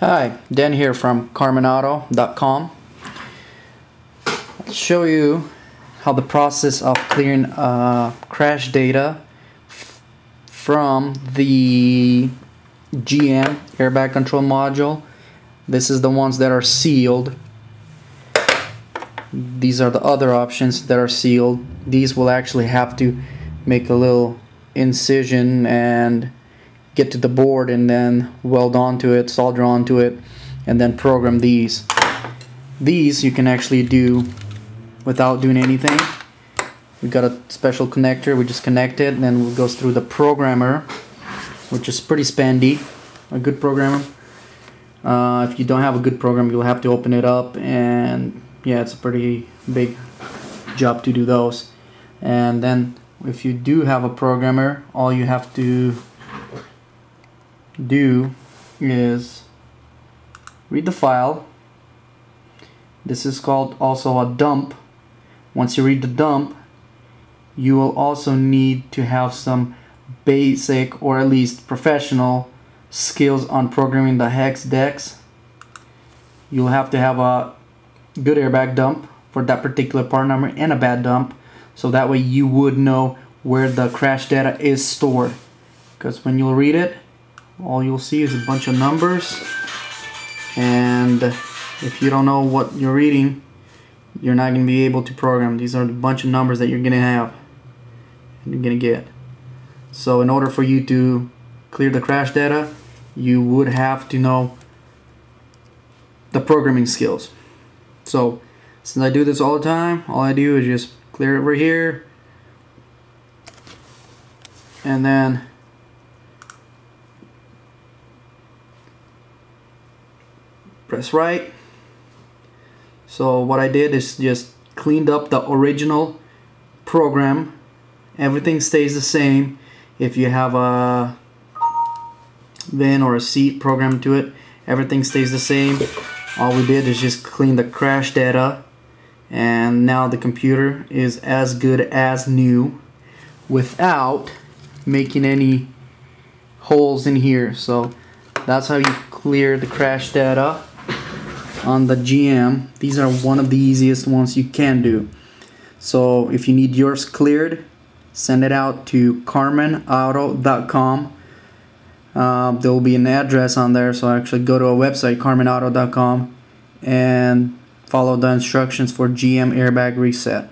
Hi, Dan here from Karmanauto.com. I'll show you how the process of clearing crash data from the GM airbag control module. This is the ones that are sealed. These are the other options that are sealed. These will actually have to make a little incision and get to the board and then weld onto it, solder onto it, and then program these. These you can actually do without doing anything. We've got a special connector, we just connect it, and then it goes through the programmer, which is pretty spendy, a good programmer. If you don't have a good program, you'll have to open it up, and yeah, it's a pretty big job to do those. And then if you do have a programmer, all you have to do is read the file. This is called also a dump. Once you read the dump, you will also need to have some basic or at least professional skills on programming the HexDex. You'll have to have a good airbag dump for that particular part number and a bad dump, so that way you would know where the crash data is stored, because when you'll read it, all you'll see is a bunch of numbers, and if you don't know what you're reading, you're not going to be able to program. These are the bunch of numbers that you're going to have and you're going to get. So in order for you to clear the crash data, you would have to know the programming skills. So since I do this all the time, all I do is just clear it over here and then press right. So what I did is just cleaned up the original program. Everything stays the same. If you have a VIN or a seat programmed to it, everything stays the same. All we did is just clean the crash data, and now the computer is as good as new without making any holes in here. So that's how you clear the crash data on the GM. These are one of the easiest ones you can do. So if you need yours cleared, send it out to Karmanauto.com. There will be an address on there, so actually go to a website, Karmanauto.com, and follow the instructions for GM airbag reset.